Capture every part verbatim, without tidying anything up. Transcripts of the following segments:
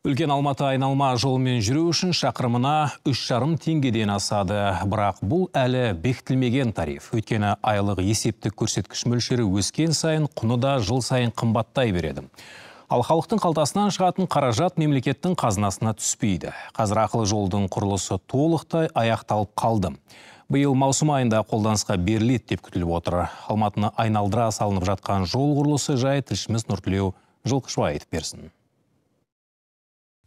Үлкен Алматы айналма жолмен жүру үшін шақырымына үш жарым теңгеден асады. Бірақ бұл әлі бекітілмеген тариф. Өйткені айлық есептік көрсеткіш мөлшері өскен сайын, құны да жыл сайын қымбаттай береді. Ал халықтың қалтасынан шығатын қаражат мемлекеттің қазынасына түспейді. Қазір ақылы жолдың құрылысы толықтай аяқталып қалды. Биыл маусым айында қолданысқа беріледі деп күтіліп отыр. Алматыны айналдыра салынып жатқан жол құрылысы жайы тілшіміз Нұртілеу жылқышыва айтып берсін.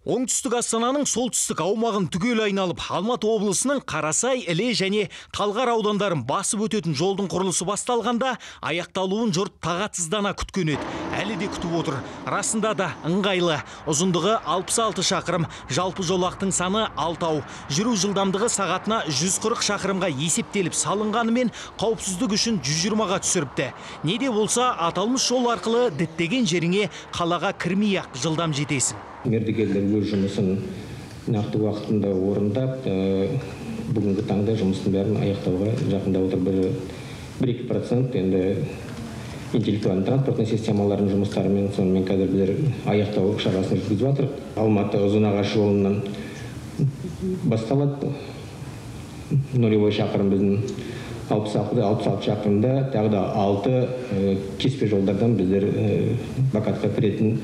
Оңтүстік Астананың солтүстік аумағын түгел айналып, Алматы облысының Қарасай, Іле және Талғар аудандарын басып өтетін жолдың құрылысы басталғанда, аяқталуын жұрт тағатсыздана күткен еді. Әлі де күтіп отыр. Расында да ыңғайлы. Ұзындығы алпыс алты шақырым, жалпы жолақтың саны алтау. Жүру жылдамдығы сағатына жүз қырық шақырымға есептеліп салынғанымен, қауіпсіздік үшін жүз жиырмаға түсіріпті. Не де болса, аталмыш жол арқылы діттеген жеріңе қалаға кірмей-ақ жылдам жетесің. Мердігерлер өз жұмысын нақты уақытында орындап, бүгінгі таңда жұмыстың бәрін аяқтауға жақында отыр. бір екі процент енді интеллектуалды транспорттың системаларын жұмыстарымен сонымен қазір біздер аяқтау шарасын жүргізіп жатыр. Алматы Ұзынағаш жолынан басталады. Нөлевой шақырым біздің алпыс алты шақырымда, тағы да алты кеспе жолдардан біздер бақатқа кіретін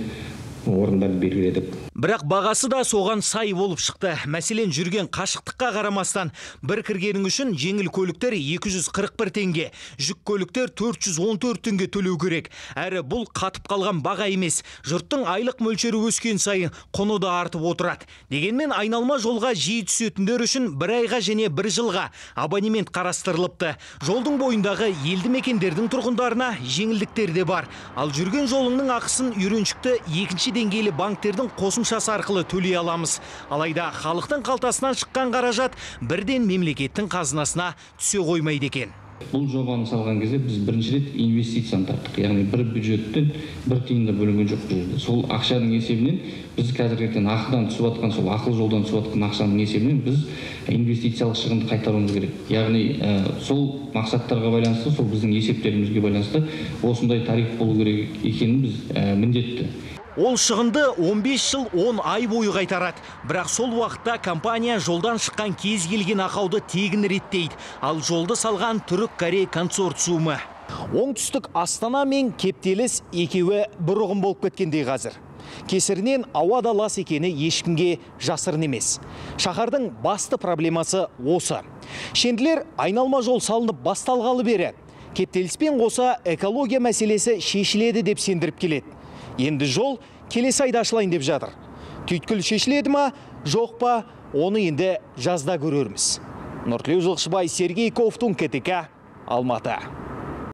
орындарды белгіледік. Бірақ бағасы да соған сай болып шықты. Мәселен, жүрген қашықтыққа қарамастан бір кіргенің үшін жеңіл көліктер екі жүз қырық бір теңге, жүк көліктер төрт жүз он төрт теңге төлеу керек. Әрі бұл қатып қалған баға емес. Жұрттың айлық мөлшері өскен сайын құны да артып отырады. Дегенмен айналма жолға жиі түсетіндер үшін бір айға және бір жылға абонемент қарастырылыпты. Жолдың бойындағы елді мекендердің тұрғындарына жеңілдіктер де бар. Ал жүрген жолыңның ақысын үйреншікті екінші деңгейлі банктердің қосымша арқылы төлей аламыз. Алайда халықтың қалтасынан шыққан қаражат бірден мемлекеттің қазынасына түсе қоймайды екен. Бұл жобаны салған кезде біз бірінші рет инвестицияны таптық. Яғни бір бюджеттен бір тиын да бөлінген жоқ бізде. Сол ақшаның есебінен біз қазіргіден ақыдан түсіп жатқан, сол ақылы жолдан түсіп жатқан ақшаның есебінен біз инвестициялық шығынды қайтаруымыз керек. Яғни сол мақсаттарға байланысты, сол біздің есептерімізге байланысты осындай тариф болу керек екенін біз міндетті. Ол шығынды он бес жыл он ай бойы қайтарады. Бірақ сол уақытта компания жолдан шыққан кез келген ақауды тегін реттейді. Ал жолды салған түрік-корей консорциумы. Оңтүстік Астана мен кептеліс екеуі бір ұғым болып кеткендей қазір. Кесірінен ауа да лас екені ешкімге жасырын емес. Шаһардың басты проблемасы осы. Шенділер айналма жол салынып басталғалы бері. Кептеліспен қоса экология мәселесі шешіледі деп сендіріп келеді. Енді жол келесі айда ашылайын деп жатыр. Түйткіл шешіледі ма, жоқ па, оны енді жазда көрерміз. Нұртілеу Жылқышыбай, Сергей Ковтун, К Т К, Алматы.